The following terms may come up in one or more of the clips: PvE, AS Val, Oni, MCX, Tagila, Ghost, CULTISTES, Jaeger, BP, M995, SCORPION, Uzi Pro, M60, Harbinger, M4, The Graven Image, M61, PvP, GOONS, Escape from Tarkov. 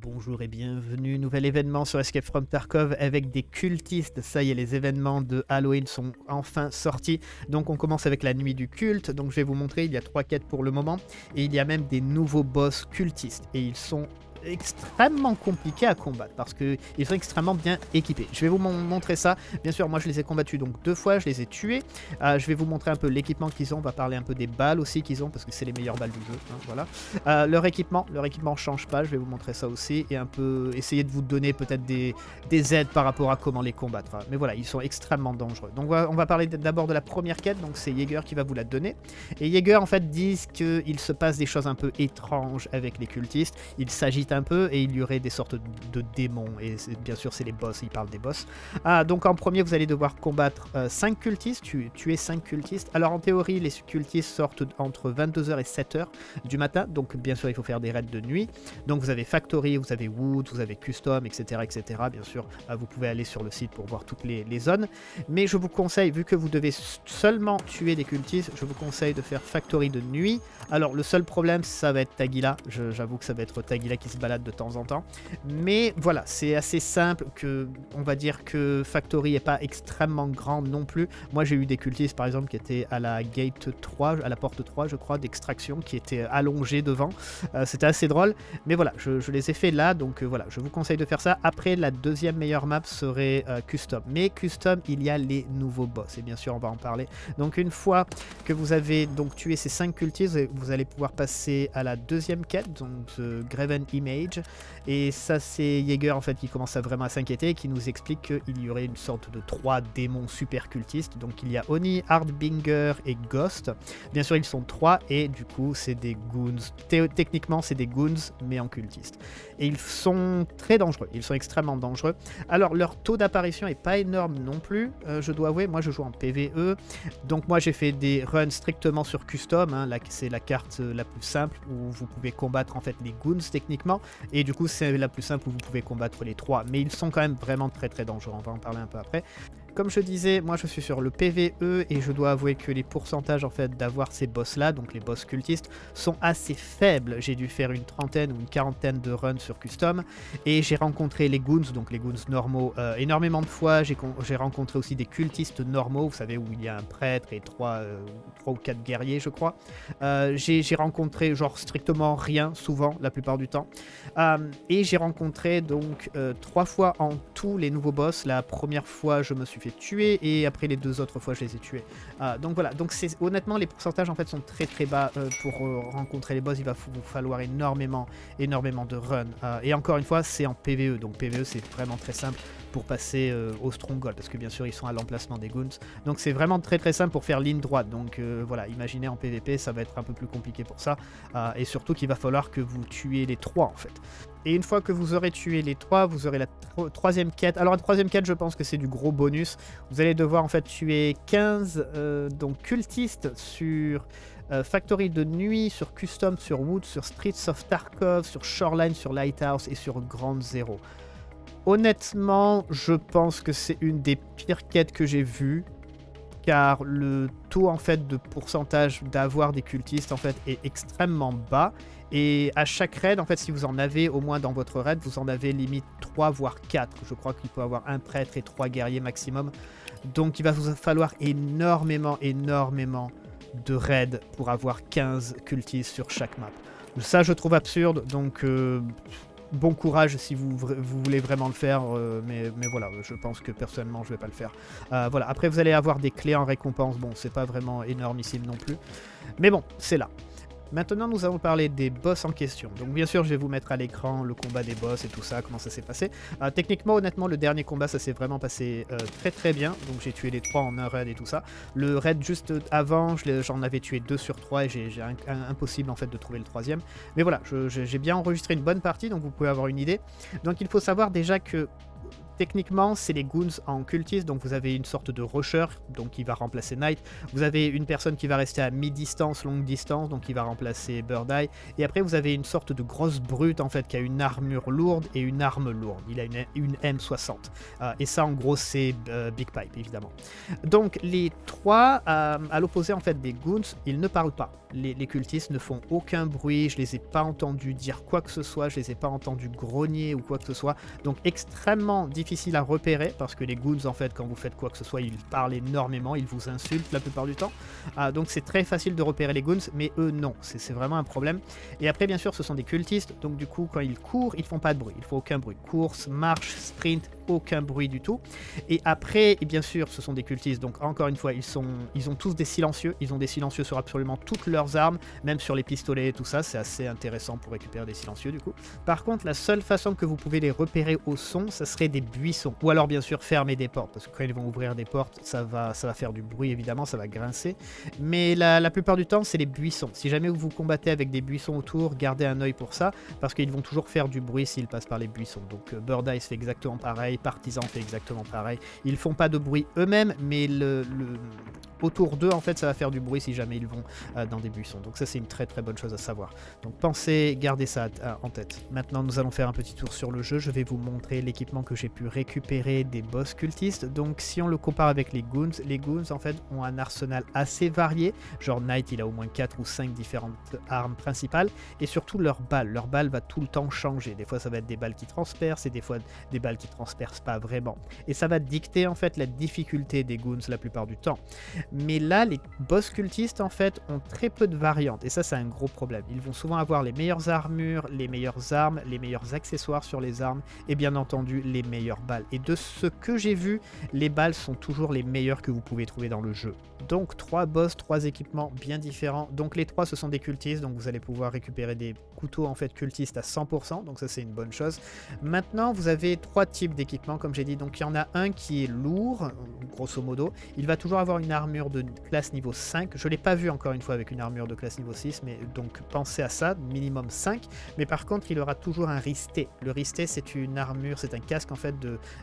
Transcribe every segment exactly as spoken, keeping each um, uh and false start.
Bonjour et bienvenue, nouvel événement sur Escape from Tarkov avec des cultistes. Ça y est, les événements de Halloween sont enfin sortis. Donc on commence avec la nuit du culte. Donc je vais vous montrer, il y a trois quêtes pour le moment. Et il y a même des nouveaux boss cultistes. Et ils sont extrêmement compliqués à combattre parce qu'ils sont extrêmement bien équipés. Je vais vous montrer ça. Bien sûr, moi je les ai combattus donc deux fois, je les ai tués. Euh, je vais vous montrer un peu l'équipement qu'ils ont. On va parler un peu des balles aussi qu'ils ont parce que c'est les meilleures balles du jeu. Hein, voilà. Euh, leur équipement, leur équipement change pas. Je vais vous montrer ça aussi et un peu essayer de vous donner peut-être des, des aides par rapport à comment les combattre. Hein. Mais voilà, ils sont extrêmement dangereux. Donc on va, on va parler d'abord de la première quête. Donc c'est Jaeger qui va vous la donner. Et Jaeger en fait disent qu'il se passe des choses un peu étranges avec les cultistes. Il s'agit un peu et il y aurait des sortes de démons et bien sûr c'est les boss, il parle des boss. Ah, donc en premier vous allez devoir combattre euh, cinq cultistes, tu, tuer cinq cultistes. Alors en théorie les cultistes sortent entre vingt-deux heures et sept heures du matin, donc bien sûr il faut faire des raids de nuit. Donc vous avez Factory, vous avez Wood, vous avez Custom, etc, etc. Bien sûr euh, vous pouvez aller sur le site pour voir toutes les, les zones, mais je vous conseille, vu que vous devez seulement tuer des cultistes, je vous conseille de faire Factory de nuit. Alors le seul problème ça va être Tagila, j'avoue que ça va être Tagila qui se balade de temps en temps, mais voilà, c'est assez simple. Que on va dire que Factory est pas extrêmement grand non plus. Moi j'ai eu des cultistes par exemple qui étaient à la gate trois, à la porte trois je crois, d'extraction, qui étaient allongés devant, euh, c'était assez drôle, mais voilà, je, je les ai fait là, donc euh, voilà, je vous conseille de faire ça. Après la deuxième meilleure map serait euh, Custom, mais Custom il y a les nouveaux boss et bien sûr on va en parler. Donc une fois que vous avez donc tué ces cinq cultistes, vous allez pouvoir passer à la deuxième quête, donc euh, Graven Image. Et ça c'est Jaeger en fait qui commence à vraiment s'inquiéter et qui nous explique qu'il y aurait une sorte de trois démons super cultistes. Donc il y a Oni, Harbinger et Ghost. Bien sûr ils sont trois et du coup c'est des goons. Techniquement c'est des goons mais en cultistes. Et ils sont très dangereux, ils sont extrêmement dangereux. Alors leur taux d'apparition est pas énorme non plus, euh, je dois avouer, moi je joue en P V E. Donc moi j'ai fait des runs strictement sur Custom, hein. Là c'est la carte la plus simple où vous pouvez combattre en fait les goons techniquement. Et du coup c'est la plus simple où vous pouvez combattre les trois, mais ils sont quand même vraiment très très dangereux, on va en parler un peu après. Comme je disais, moi je suis sur le P V E et je dois avouer que les pourcentages en fait d'avoir ces boss là, donc les boss cultistes, sont assez faibles. J'ai dû faire une trentaine ou une quarantaine de runs sur Custom et j'ai rencontré les goons, donc les goons normaux euh, énormément de fois. J'ai rencontré aussi des cultistes normaux, vous savez, où il y a un prêtre et trois, euh, trois ou quatre guerriers je crois. Euh, j'ai rencontré genre strictement rien souvent, la plupart du temps. Euh, et j'ai rencontré donc euh, trois fois en tout les nouveaux boss. La première fois je me suis fait tuer et après les deux autres fois je les ai tués. Euh, donc voilà, donc c'est honnêtement les pourcentages en fait sont très très bas euh, pour euh, rencontrer les boss. Il va vous falloir énormément énormément de runs euh, et encore une fois c'est en P V E, donc P V E c'est vraiment très simple pour passer euh, au stronghold parce que bien sûr ils sont à l'emplacement des goons, donc c'est vraiment très très simple pour faire ligne droite. Donc euh, voilà, imaginez en P V P ça va être un peu plus compliqué pour ça, euh, et surtout qu'il va falloir que vous tuiez les trois en fait. Et une fois que vous aurez tué les trois, vous aurez la tro troisième quête. Alors la troisième quête, je pense que c'est du gros bonus. Vous allez devoir en fait tuer quinze euh, donc cultistes sur euh, Factory de nuit, sur Custom, sur Wood, sur Streets of Tarkov, sur Shoreline, sur Lighthouse et sur Ground Zero. Honnêtement, je pense que c'est une des pires quêtes que j'ai vues, car le taux en fait de pourcentage d'avoir des cultistes en fait est extrêmement bas. Et à chaque raid, en fait, si vous en avez au moins dans votre raid, vous en avez limite trois voire quatre. Je crois qu'il peut avoir un prêtre et trois guerriers maximum. Donc il va vous falloir énormément, énormément de raids pour avoir quinze cultistes sur chaque map. Ça, je trouve absurde. Donc euh, bon courage si vous, vous voulez vraiment le faire. Euh, mais, mais voilà, je pense que personnellement, je ne vais pas le faire. Euh, voilà. Après, vous allez avoir des clés en récompense. Bon, c'est pas vraiment énormissime non plus. Mais bon, c'est là. Maintenant, nous allons parler des boss en question. Donc bien sûr, je vais vous mettre à l'écran le combat des boss et tout ça, comment ça s'est passé. Euh, techniquement, honnêtement, le dernier combat, ça s'est vraiment passé euh, très très bien. Donc j'ai tué les trois en un raid et tout ça. Le raid juste avant, j'en avais tué deux sur trois et j'ai impossible en fait de trouver le troisième. Mais voilà, j'ai bien enregistré une bonne partie, donc vous pouvez avoir une idée. Donc il faut savoir déjà que Techniquement, c'est les goons en cultiste, donc vous avez une sorte de rusher, donc qui va remplacer Knight. Vous avez une personne qui va rester à mi-distance, longue distance, donc qui va remplacer Bird Eye. Et après, vous avez une sorte de grosse brute, en fait, qui a une armure lourde et une arme lourde. Il a une, une M soixante. Euh, et ça, en gros, c'est euh, Big Pipe, évidemment. Donc, les trois, euh, à l'opposé, en fait, des goons, ils ne parlent pas. Les, les cultistes ne font aucun bruit, je les ai pas entendus dire quoi que ce soit, je les ai pas entendus grogner ou quoi que ce soit. Donc, extrêmement difficile à repérer, parce que les goons, en fait, quand vous faites quoi que ce soit, ils parlent énormément, ils vous insultent la plupart du temps. Euh, donc, c'est très facile de repérer les goons, mais eux, non. C'est vraiment un problème. Et après, bien sûr, ce sont des cultistes, donc du coup, quand ils courent, ils font pas de bruit, ils font aucun bruit. Course, marche, sprint, aucun bruit du tout. Et après, et bien sûr, ce sont des cultistes, donc encore une fois, ils, sont, ils ont tous des silencieux, ils ont des silencieux sur absolument toutes leurs armes, même sur les pistolets et tout ça, c'est assez intéressant pour récupérer des silencieux du coup. Par contre, la seule façon que vous pouvez les repérer au son, ça serait des buissons, ou alors bien sûr fermer des portes, parce que quand ils vont ouvrir des portes, ça va, ça va faire du bruit évidemment, ça va grincer, mais la, la plupart du temps, c'est les buissons. Si jamais vous combattez avec des buissons autour, gardez un œil pour ça, parce qu'ils vont toujours faire du bruit s'ils passent par les buissons. Donc Bird Eye fait exactement pareil, Partisan fait exactement pareil, ils font pas de bruit eux-mêmes, mais le, le... autour d'eux, en fait, ça va faire du bruit si jamais ils vont euh, dans des buissons. Donc ça, c'est une très très bonne chose à savoir. Donc pensez, gardez ça en tête. Maintenant, nous allons faire un petit tour sur le jeu. Je vais vous montrer l'équipement que j'ai pu récupérer des boss cultistes. Donc si on le compare avec les goons, les goons, en fait, ont un arsenal assez varié. Genre Knight, il a au moins quatre ou cinq différentes armes principales. Et surtout, leur balle. Leur balle va tout le temps changer. Des fois, ça va être des balles qui transpercent et des fois, des balles qui transpercent pas vraiment. Et ça va dicter, en fait, la difficulté des goons la plupart du temps. Mais là, les boss cultistes, en fait, ont très peu de variantes. Et ça, c'est un gros problème. Ils vont souvent avoir les meilleures armures, les meilleures armes, les meilleurs accessoires sur les armes et bien entendu, les meilleures balles. Et de ce que j'ai vu, les balles sont toujours les meilleures que vous pouvez trouver dans le jeu. Donc, trois boss, trois équipements bien différents. Donc, les trois, ce sont des cultistes. Donc, vous allez pouvoir récupérer des couteaux, en fait, cultistes à cent pour cent. Donc, ça, c'est une bonne chose. Maintenant, vous avez trois types d'équipements, comme j'ai dit. Donc, il y en a un qui est lourd, grosso modo. Il va toujours avoir une armure de classe niveau cinq, je l'ai pas vu encore une fois avec une armure de classe niveau six, mais donc pensez à ça, minimum cinq, mais par contre il aura toujours un risté. Le risté, c'est une armure, c'est un casque en fait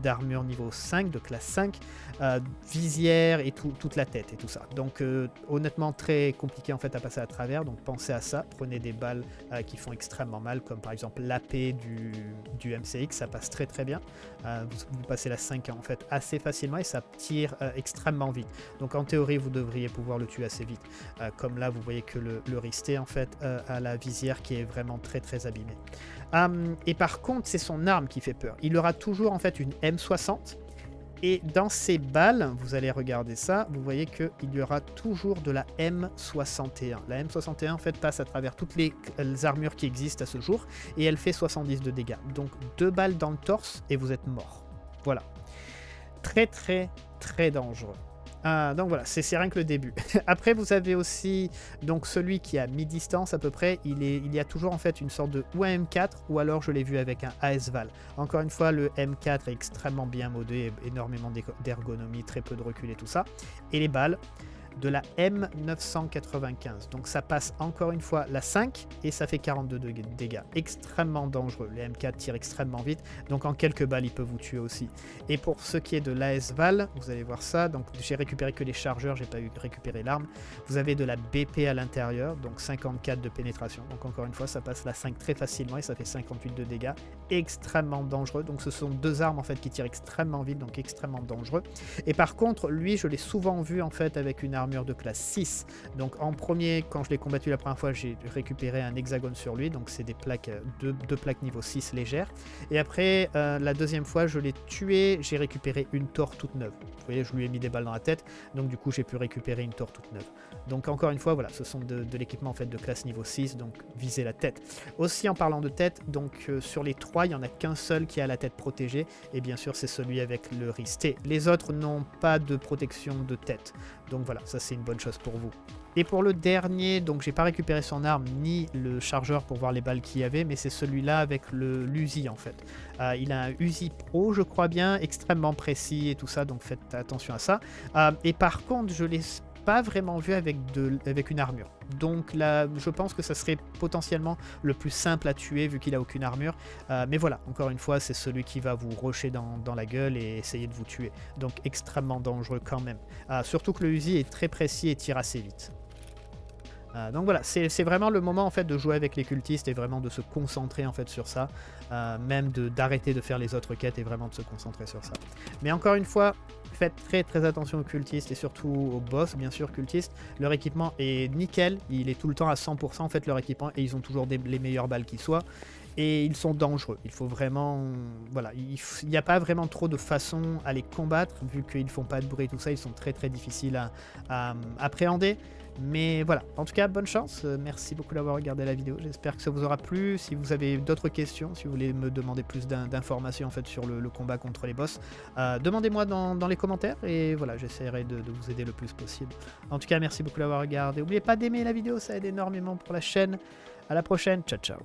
d'armure niveau cinq, de classe cinq, euh, visière et tout, toute la tête et tout ça, donc euh, honnêtement très compliqué en fait à passer à travers, donc pensez à ça, prenez des balles euh, qui font extrêmement mal, comme par exemple l'A P du, du M C X, ça passe très très bien, euh, vous, vous passez la cinq en fait assez facilement et ça tire euh, extrêmement vite, donc en théorie vous devriez pouvoir le tuer assez vite, euh, comme là vous voyez que le, le risté en fait euh, a la visière qui est vraiment très très abîmée. Um, et par contre c'est son arme qui fait peur, il aura toujours en fait une M soixante et dans ses balles, vous allez regarder ça, vous voyez qu'il y aura toujours de la M soixante et un. La M soixante et un en fait passe à travers toutes les, les armures qui existent à ce jour et elle fait soixante-dix de dégâts, donc deux balles dans le torse et vous êtes mort. Voilà, très très très dangereux. Ah, donc voilà, c'est rien que le début. Après, vous avez aussi donc celui qui est à mi-distance à peu près. Il, est, il y a toujours en fait une sorte de ou un M quatre ou alors je l'ai vu avec un A S-Val. Encore une fois, le M quatre est extrêmement bien modé, énormément d'ergonomie, très peu de recul et tout ça. Et les balles de la M neuf cent quatre-vingt-quinze. Donc ça passe encore une fois la cinq et ça fait quarante-deux de dégâts. Extrêmement dangereux. Les M quatre tirent extrêmement vite. Donc en quelques balles, il peut vous tuer aussi. Et pour ce qui est de l'A S-Val, vous allez voir ça. Donc j'ai récupéré que les chargeurs, j'ai pas eu récupéré l'arme. Vous avez de la B P à l'intérieur, donc cinquante-quatre de pénétration. Donc encore une fois, ça passe la cinq très facilement et ça fait cinquante-huit de dégâts. Extrêmement dangereux. Donc ce sont deux armes en fait qui tirent extrêmement vite, donc extrêmement dangereux. Et par contre, lui, je l'ai souvent vu en fait avec une arme de classe six. Donc en premier, quand je l'ai combattu la première fois, j'ai récupéré un hexagone sur lui, donc c'est des plaques deux, deux plaques niveau six légères, et après euh, la deuxième fois je l'ai tué, j'ai récupéré une torre toute neuve, vous voyez je lui ai mis des balles dans la tête, donc du coup j'ai pu récupérer une torre toute neuve. Donc encore une fois voilà, ce sont de, de l'équipement en fait de classe niveau six, donc visez la tête. Aussi en parlant de tête, donc euh, sur les trois il n'y en a qu'un seul qui a la tête protégée, et bien sûr c'est celui avec le risté, les autres n'ont pas de protection de tête, donc voilà, ça c'est une bonne chose pour vous. Et pour le dernier, donc j'ai pas récupéré son arme ni le chargeur pour voir les balles qu'il y avait, mais c'est celui-là avec le l'Uzi en fait. Euh, il a un Uzi Pro je crois bien, extrêmement précis et tout ça, donc faites attention à ça. Euh, et par contre je l'ai pas vraiment vu avec, de, avec une armure. Donc là, je pense que ça serait potentiellement le plus simple à tuer vu qu'il a aucune armure. Euh, mais voilà, encore une fois, c'est celui qui va vous rusher dans, dans la gueule et essayer de vous tuer. Donc extrêmement dangereux quand même. Euh, surtout que le Uzi est très précis et tire assez vite. Euh, donc voilà, c'est vraiment le moment en fait de jouer avec les cultistes et vraiment de se concentrer en fait sur ça, euh, même d'arrêter de, de faire les autres quêtes et vraiment de se concentrer sur ça. Mais encore une fois, faites très très attention aux cultistes et surtout aux boss, bien sûr cultistes. Leur équipement est nickel, il est tout le temps à cent pour cent en fait leur équipement et ils ont toujours des, les meilleures balles qui soient. Et ils sont dangereux, il faut vraiment... Voilà, il n'y a pas vraiment trop de façon à les combattre, vu qu'ils ne font pas de bruit et tout ça, ils sont très très difficiles à, à, à appréhender. Mais voilà, en tout cas, bonne chance, merci beaucoup d'avoir regardé la vidéo, j'espère que ça vous aura plu. Si vous avez d'autres questions, si vous voulez me demander plus d'informations en fait sur le, le combat contre les boss, euh, demandez-moi dans, dans les commentaires, et voilà, j'essaierai de, de vous aider le plus possible. En tout cas, merci beaucoup d'avoir regardé, n'oubliez pas d'aimer la vidéo, ça aide énormément pour la chaîne. À la prochaine, ciao ciao.